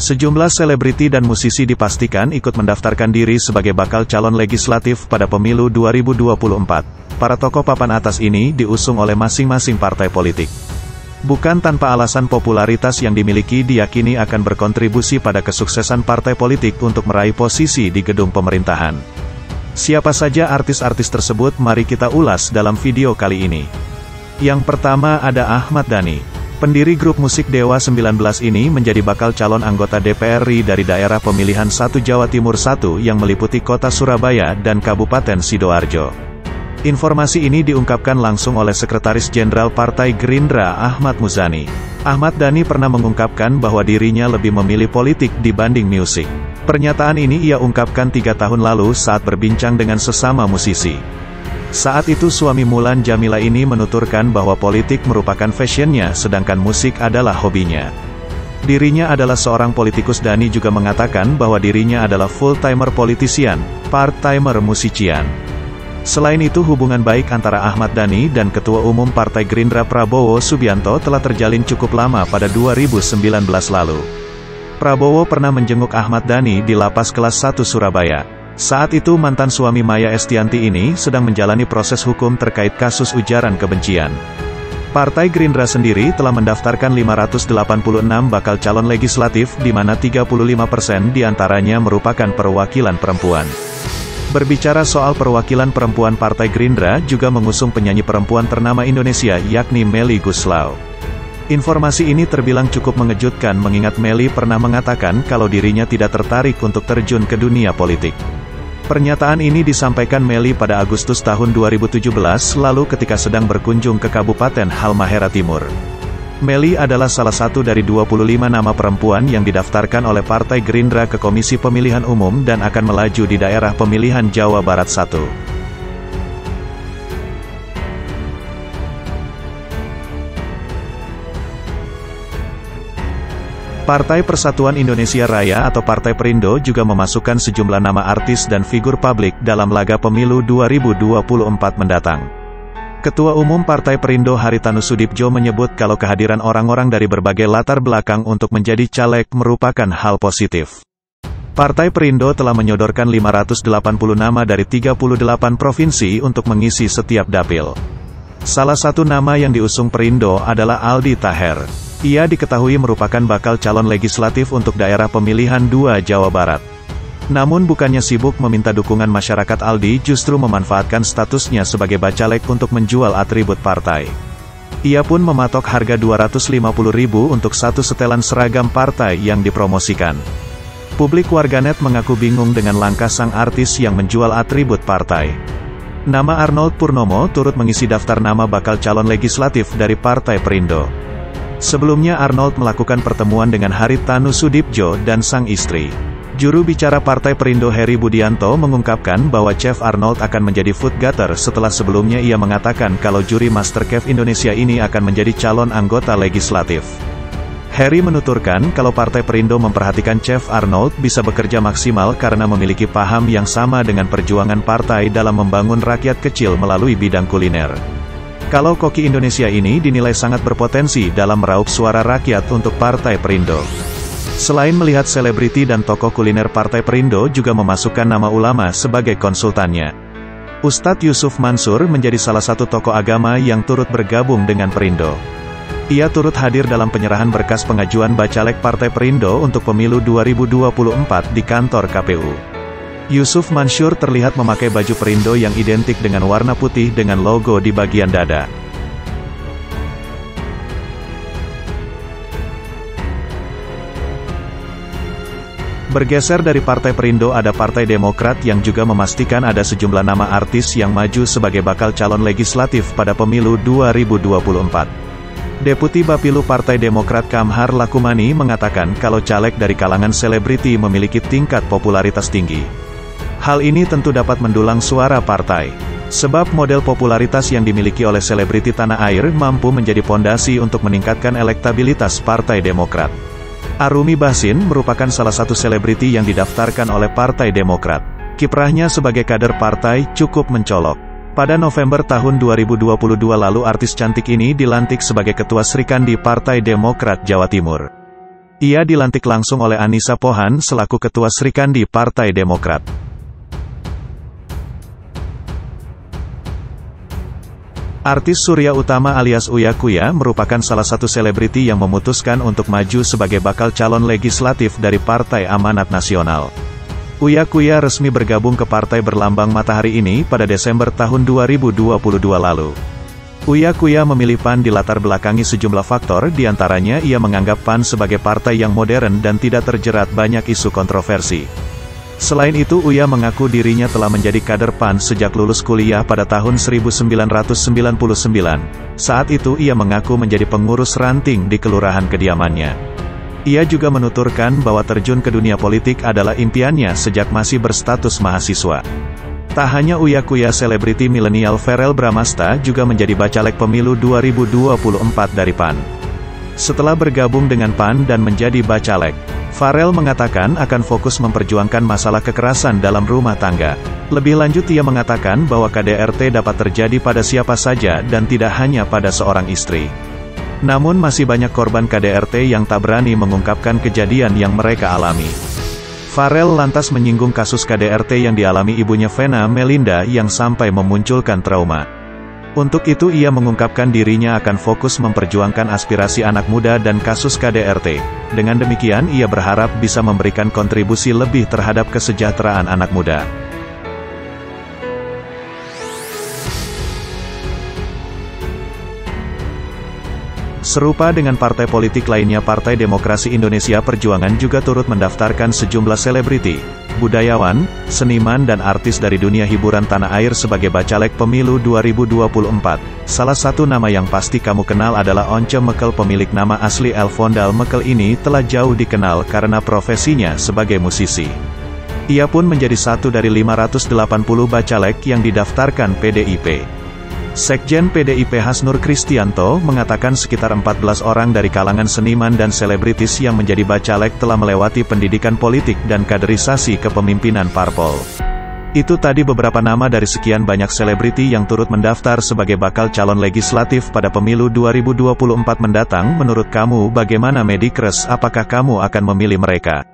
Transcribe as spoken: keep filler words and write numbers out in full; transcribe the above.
Sejumlah selebriti dan musisi dipastikan ikut mendaftarkan diri sebagai bakal calon legislatif pada pemilu dua ribu dua puluh empat. Para tokoh papan atas ini diusung oleh masing-masing partai politik. Bukan tanpa alasan popularitas yang dimiliki diyakini akan berkontribusi pada kesuksesan partai politik untuk meraih posisi di gedung pemerintahan. Siapa saja artis-artis tersebut, mari kita ulas dalam video kali ini. Yang pertama ada Ahmad Dhani. Pendiri grup musik Dewa sembilan belas ini menjadi bakal calon anggota D P R R I dari daerah pemilihan satu Jawa Timur satu yang meliputi kota Surabaya dan Kabupaten Sidoarjo. Informasi ini diungkapkan langsung oleh Sekretaris Jenderal Partai Gerindra Ahmad Muzani. Ahmad Dhani pernah mengungkapkan bahwa dirinya lebih memilih politik dibanding musik. Pernyataan ini ia ungkapkan tiga tahun lalu saat berbincang dengan sesama musisi. Saat itu suami Mulan Jamila ini menuturkan bahwa politik merupakan fashionnya sedangkan musik adalah hobinya. Dirinya adalah seorang politikus. Dhani juga mengatakan bahwa dirinya adalah full-timer politician, part-timer musician. Selain itu hubungan baik antara Ahmad Dhani dan Ketua Umum Partai Gerindra Prabowo Subianto telah terjalin cukup lama pada dua ribu sembilan belas lalu. Prabowo pernah menjenguk Ahmad Dhani di Lapas Kelas satu Surabaya. Saat itu mantan suami Maya Estianti ini sedang menjalani proses hukum terkait kasus ujaran kebencian. Partai Gerindra sendiri telah mendaftarkan lima ratus delapan puluh enam bakal calon legislatif di mana tiga puluh lima persen diantaranya merupakan perwakilan perempuan. Berbicara soal perwakilan perempuan, Partai Gerindra juga mengusung penyanyi perempuan ternama Indonesia yakni Melly Goeslaw. Informasi ini terbilang cukup mengejutkan mengingat Melly pernah mengatakan kalau dirinya tidak tertarik untuk terjun ke dunia politik. Pernyataan ini disampaikan Melly pada Agustus tahun dua ribu tujuh belas lalu ketika sedang berkunjung ke Kabupaten Halmahera Timur. Melly adalah salah satu dari dua puluh lima nama perempuan yang didaftarkan oleh Partai Gerindra ke Komisi Pemilihan Umum dan akan melaju di daerah pemilihan Jawa Barat satu. Partai Persatuan Indonesia Raya atau Partai Perindo juga memasukkan sejumlah nama artis dan figur publik dalam laga pemilu dua ribu dua puluh empat mendatang. Ketua Umum Partai Perindo Hary Tanoesoedibjo menyebut kalau kehadiran orang-orang dari berbagai latar belakang untuk menjadi caleg merupakan hal positif. Partai Perindo telah menyodorkan lima ratus delapan puluh nama dari tiga puluh delapan provinsi untuk mengisi setiap dapil. Salah satu nama yang diusung Perindo adalah Aldi Taher. Ia diketahui merupakan bakal calon legislatif untuk daerah pemilihan dua Jawa Barat. Namun bukannya sibuk meminta dukungan masyarakat, Aldi justru memanfaatkan statusnya sebagai bacalek untuk menjual atribut partai. Ia pun mematok harga dua ratus lima puluh ribu rupiah untuk satu setelan seragam partai yang dipromosikan. Publik warganet mengaku bingung dengan langkah sang artis yang menjual atribut partai. Nama Arnold Purnomo turut mengisi daftar nama bakal calon legislatif dari Partai Perindo. Sebelumnya Arnold melakukan pertemuan dengan Hary Tanoesoedibjo dan sang istri. Juru bicara Partai Perindo Harry Budianto mengungkapkan bahwa Chef Arnold akan menjadi vote getter setelah sebelumnya ia mengatakan kalau juri MasterChef Indonesia ini akan menjadi calon anggota legislatif. Harry menuturkan kalau Partai Perindo memperhatikan Chef Arnold bisa bekerja maksimal karena memiliki paham yang sama dengan perjuangan partai dalam membangun rakyat kecil melalui bidang kuliner. Kalau koki Indonesia ini dinilai sangat berpotensi dalam meraup suara rakyat untuk Partai Perindo. Selain melihat selebriti dan tokoh kuliner, Partai Perindo juga memasukkan nama ulama sebagai konsultannya. Ustadz Yusuf Mansur menjadi salah satu tokoh agama yang turut bergabung dengan Perindo. Ia turut hadir dalam penyerahan berkas pengajuan bacalek Partai Perindo untuk pemilu dua ribu dua puluh empat di kantor K P U. Yusuf Mansur terlihat memakai baju Perindo yang identik dengan warna putih dengan logo di bagian dada. Bergeser dari Partai Perindo ada Partai Demokrat yang juga memastikan ada sejumlah nama artis yang maju sebagai bakal calon legislatif pada pemilu dua ribu dua puluh empat. Deputi Bapilu Partai Demokrat Kamhar Lakumani mengatakan kalau caleg dari kalangan selebriti memiliki tingkat popularitas tinggi. Hal ini tentu dapat mendulang suara partai. Sebab model popularitas yang dimiliki oleh selebriti tanah air mampu menjadi pondasi untuk meningkatkan elektabilitas Partai Demokrat. Arumi Bahsin merupakan salah satu selebriti yang didaftarkan oleh Partai Demokrat. Kiprahnya sebagai kader partai cukup mencolok. Pada November tahun dua ribu dua puluh dua lalu artis cantik ini dilantik sebagai Ketua Srikandi Partai Demokrat Jawa Timur. Ia dilantik langsung oleh Anisa Pohan selaku Ketua Srikandi Partai Demokrat. Artis Surya Utama alias Uya Kuya merupakan salah satu selebriti yang memutuskan untuk maju sebagai bakal calon legislatif dari Partai Amanat Nasional. Uya Kuya resmi bergabung ke partai berlambang matahari ini pada Desember tahun dua ribu dua puluh dua lalu. Uya Kuya memilih PAN dilatar belakangi sejumlah faktor, diantaranya ia menganggap PAN sebagai partai yang modern dan tidak terjerat banyak isu kontroversi. Selain itu, Uya mengaku dirinya telah menjadi kader PAN sejak lulus kuliah pada tahun seribu sembilan ratus sembilan puluh sembilan. Saat itu ia mengaku menjadi pengurus ranting di kelurahan kediamannya. Ia juga menuturkan bahwa terjun ke dunia politik adalah impiannya sejak masih berstatus mahasiswa. Tak hanya Uya Kuya, selebriti milenial Verrel Bramasta juga menjadi bacalek pemilu dua ribu dua puluh empat dari PAN. Setelah bergabung dengan PAN dan menjadi bacalek, Verrel mengatakan akan fokus memperjuangkan masalah kekerasan dalam rumah tangga. Lebih lanjut ia mengatakan bahwa K D R T dapat terjadi pada siapa saja dan tidak hanya pada seorang istri. Namun masih banyak korban K D R T yang tak berani mengungkapkan kejadian yang mereka alami. Verrel lantas menyinggung kasus K D R T yang dialami ibunya Vena Melinda yang sampai memunculkan trauma. Untuk itu ia mengungkapkan dirinya akan fokus memperjuangkan aspirasi anak muda dan kasus K D R T. Dengan demikian ia berharap bisa memberikan kontribusi lebih terhadap kesejahteraan anak muda. Serupa dengan partai politik lainnya, Partai Demokrasi Indonesia Perjuangan juga turut mendaftarkan sejumlah selebriti, budayawan, seniman dan artis dari dunia hiburan tanah air sebagai bacalek pemilu dua ribu dua puluh empat. Salah satu nama yang pasti kamu kenal adalah Once Mekel. Pemilik nama asli Alfondal Mekel ini telah jauh dikenal karena profesinya sebagai musisi. Ia pun menjadi satu dari lima ratus delapan puluh bacalek yang didaftarkan P D I P. Sekjen P D I P Hasto Kristiyanto mengatakan sekitar empat belas orang dari kalangan seniman dan selebritis yang menjadi bacalek telah melewati pendidikan politik dan kaderisasi kepemimpinan parpol. Itu tadi beberapa nama dari sekian banyak selebriti yang turut mendaftar sebagai bakal calon legislatif pada pemilu dua ribu dua puluh empat mendatang. Menurut kamu bagaimana, Medikres? Apakah kamu akan memilih mereka?